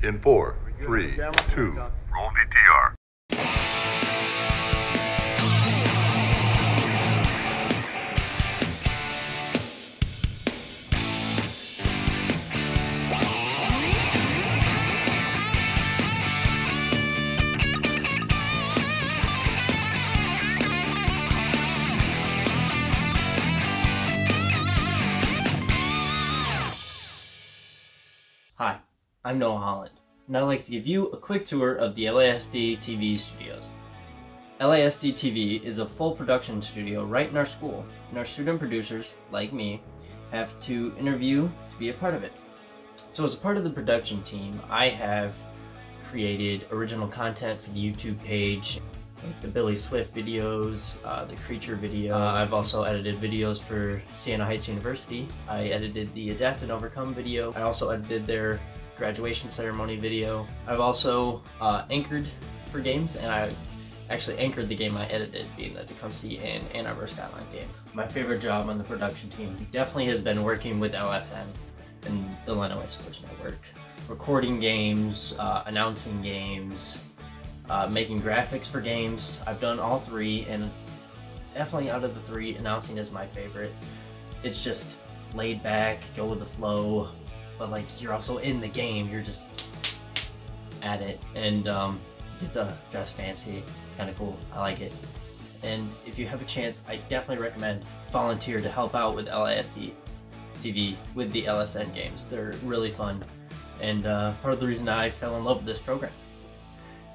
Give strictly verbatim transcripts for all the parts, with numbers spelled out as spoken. In four, three, two, roll V T R. Hi, I'm Noah Holland, and I'd like to give you a quick tour of the L I S D T V studios. L I S D T V is a full production studio right in our school, and our student producers, like me, have to interview to be a part of it. So as a part of the production team, I have created original content for the YouTube page, like the Billy Swift videos, uh, the Creature video. Uh, I've also edited videos for Siena Heights University. I edited the Adapt and Overcome video. I also edited their graduation ceremony video. I've also uh, anchored for games, and I actually anchored the game I edited, being the Tecumseh and Ann Arbor Skyline game. My favorite job on the production team definitely has been working with L S N and the L I S D Sports Network. Recording games, uh, announcing games, Uh, making graphics for games. I've done all three, and definitely out of the three, announcing is my favorite. It's just laid back, go with the flow, but like you're also in the game, you're just at it, and um, you get to dress fancy. It's kind of cool, I like it. And if you have a chance, I definitely recommend volunteer to help out with L I S D T V, with the L S N games. They're really fun, and uh, part of the reason I fell in love with this program.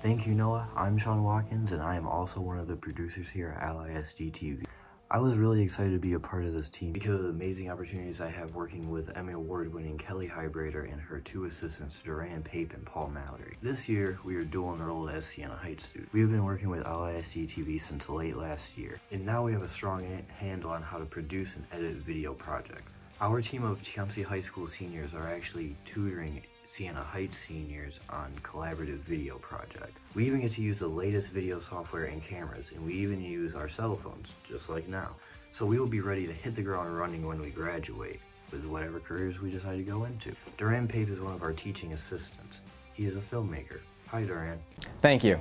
Thank you, Noah. I'm Shawn Watkins, and I am also one of the producers here at L I S D T V. I was really excited to be a part of this team because of the amazing opportunities I have working with Emmy Award-winning Kelly Heidbreder and her two assistants, Durand Pape and Paul Mallory. This year, we are dual enrolled as Siena Heights students. We have been working with L I S D T V since late last year, and now we have a strong handle on how to produce and edit video projects. Our team of Tecumseh High School seniors are actually tutoring Siena Heights seniors on collaborative video project. We even get to use the latest video software and cameras, and we even use our cell phones, just like now. So we will be ready to hit the ground running when we graduate, with whatever careers we decide to go into. Durand Pape is one of our teaching assistants. He is a filmmaker. Hi, Durand. Thank you.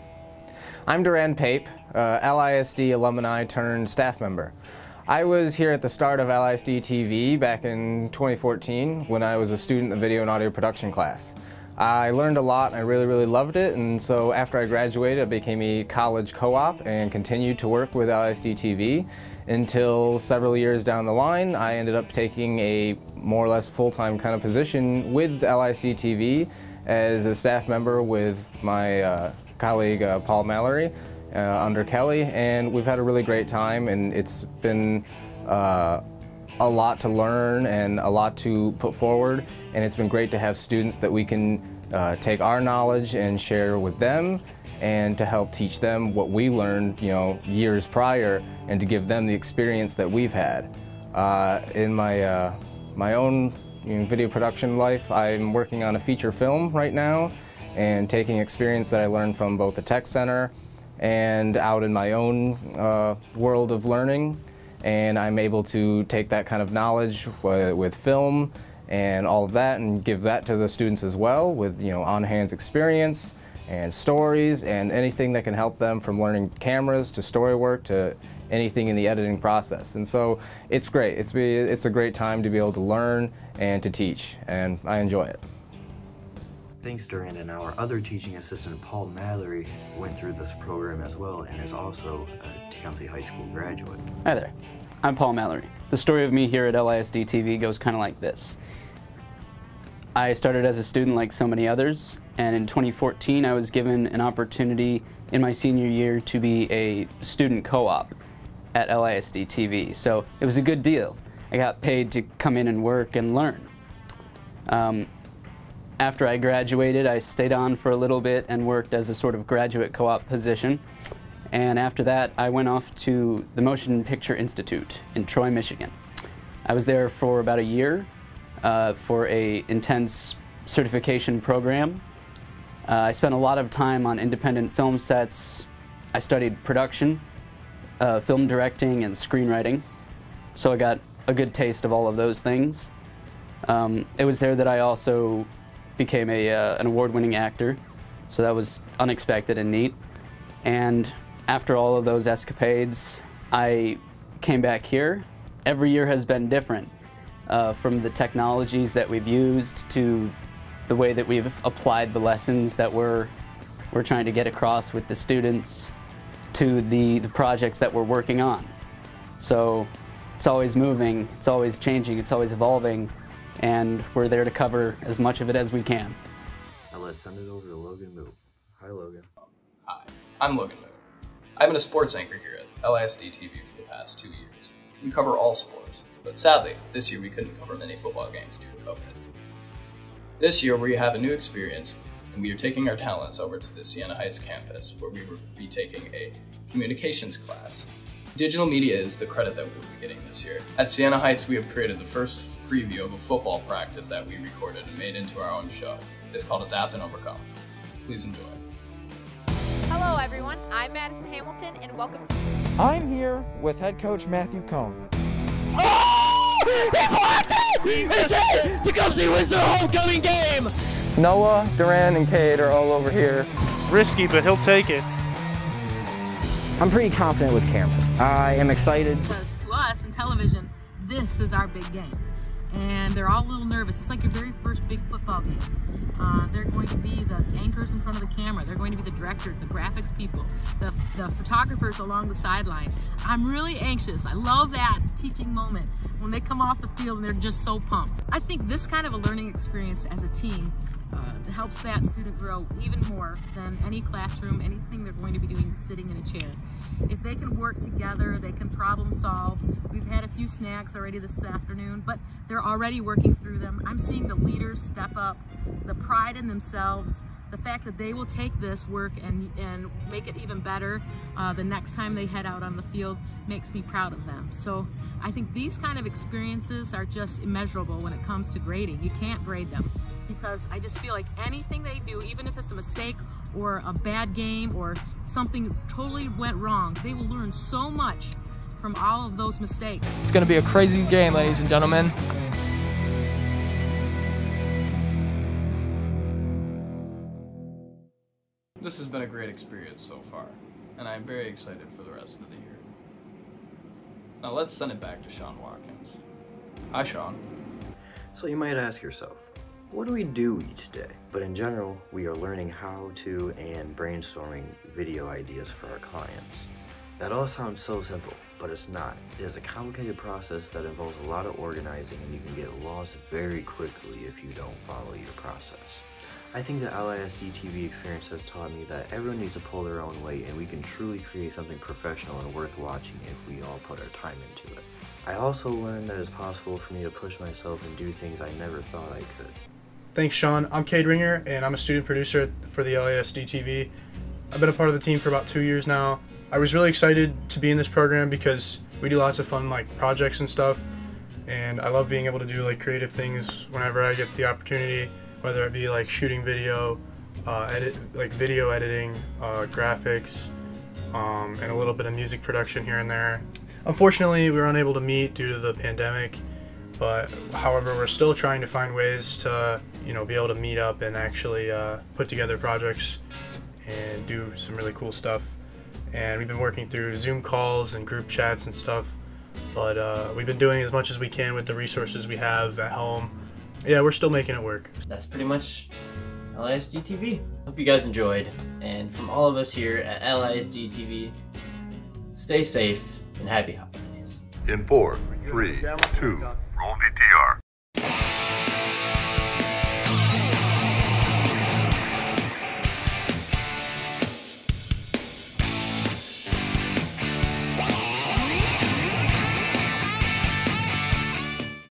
I'm Durand Pape, uh, L I S D alumni turned staff member. I was here at the start of L I S D T V back in twenty fourteen when I was a student in the video and audio production class. I learned a lot and I really, really loved it, and so after I graduated I became a college co-op and continued to work with L I S D T V until several years down the line I ended up taking a more or less full-time kind of position with L I S D T V as a staff member with my uh, colleague uh, Paul Mallory. Uh, under Kelly, and we've had a really great time, and it's been uh, a lot to learn and a lot to put forward, and it's been great to have students that we can uh, take our knowledge and share with them and to help teach them what we learned, you know, years prior, and to give them the experience that we've had. Uh, in my, uh, my own you know, video production life, I'm working on a feature film right now and taking experience that I learned from both the Tech Center and out in my own uh, world of learning, and I'm able to take that kind of knowledge with film and all of that and give that to the students as well, with you know on-hands experience and stories and anything that can help them, from learning cameras to story work to anything in the editing process. And so it's great. It's, be, it's a great time to be able to learn and to teach, and I enjoy it. Thanks, Durand, and our other teaching assistant, Paul Mallory, went through this program as well and is also a Tecumseh High School graduate. Hi there, I'm Paul Mallory. The story of me here at L I S D T V goes kind of like this. I started as a student like so many others, and in twenty fourteen I was given an opportunity in my senior year to be a student co-op at L I S D T V, so it was a good deal. I got paid to come in and work and learn. Um, After I graduated, I stayed on for a little bit and worked as a sort of graduate co-op position. And after that, I went off to the Motion Picture Institute in Troy, Michigan. I was there for about a year uh, for an intense certification program. Uh, I spent a lot of time on independent film sets. I studied production, uh, film directing, and screenwriting. So I got a good taste of all of those things. Um, it was there that I also became a, uh, an award-winning actor, so that was unexpected and neat. And after all of those escapades, I came back here. Every year has been different, uh, from the technologies that we've used to the way that we've applied the lessons that we're, we're trying to get across with the students, to the, the projects that we're working on. So it's always moving, it's always changing, it's always evolving, and we're there to cover as much of it as we can. Now let's send it over to Logan Moodt. Hi, Logan. Hi, I'm Logan Moodt. I've been a sports anchor here at L I S D T V for the past two years. We cover all sports, but sadly, this year we couldn't cover many football games due to COVID. This year we have a new experience, and we are taking our talents over to the Siena Heights campus, where we will be taking a communications class. Digital media is the credit that we will be getting this year. At Siena Heights, we have created the first preview of a football practice that we recorded and made into our own show. It is called Adapt and Overcome. Please enjoy. Hello everyone, I'm Madison Hamilton, and welcome to... I'm here with head coach Matthew Cohn. Oh! He blocked it! It's it! Tecumseh wins the homecoming game! Noah, Durand, and Cade are all over here. Risky, but he'll take it. I'm pretty confident with Cameron. I am excited. Because to us in television, this is our big game. And they're all a little nervous. It's like your very first big football game. Uh, they're going to be the anchors in front of the camera. They're going to be the directors, the graphics people, the, the photographers along the sideline. I'm really anxious. I love that teaching moment when they come off the field and they're just so pumped. I think this kind of a learning experience as a team Uh, helps that student grow even more than any classroom, anything they're going to be doing sitting in a chair. If they can work together, they can problem solve. We've had a few snacks already this afternoon, but they're already working through them. I'm seeing the leaders step up, the pride in themselves, the fact that they will take this work and, and make it even better uh, the next time they head out on the field makes me proud of them. So I think these kind of experiences are just immeasurable when it comes to grading. You can't grade them, because I just feel like anything they do, even if it's a mistake or a bad game or something totally went wrong, they will learn so much from all of those mistakes. It's going to be a crazy game, ladies and gentlemen. This has been a great experience so far, and I am very excited for the rest of the year. Now let's send it back to Shawn Watkins. Hi, Shawn. So you might ask yourself, what do we do each day? But in general, we are learning how to and brainstorming video ideas for our clients. That all sounds so simple, but it's not. It is a complicated process that involves a lot of organizing, and you can get lost very quickly if you don't follow your process. I think the L I S D T V experience has taught me that everyone needs to pull their own weight, and we can truly create something professional and worth watching if we all put our time into it. I also learned that it's possible for me to push myself and do things I never thought I could. Thanks, Shawn. I'm Cade Ringer, and I'm a student producer for the L I S D T V. I've been a part of the team for about two years now. I was really excited to be in this program because we do lots of fun like projects and stuff, and I love being able to do like creative things whenever I get the opportunity. Whether it be like shooting video, uh, edit like video editing, uh, graphics, um, and a little bit of music production here and there. Unfortunately, we were unable to meet due to the pandemic, but however, we're still trying to find ways to, you know, be able to meet up and actually uh, put together projects and do some really cool stuff. And we've been working through Zoom calls and group chats and stuff, but uh, we've been doing as much as we can with the resources we have at home. Yeah, we're still making it work. That's pretty much L I S D T V. Hope you guys enjoyed, and from all of us here at L I S D T V, stay safe and happy holidays. In four, three, two.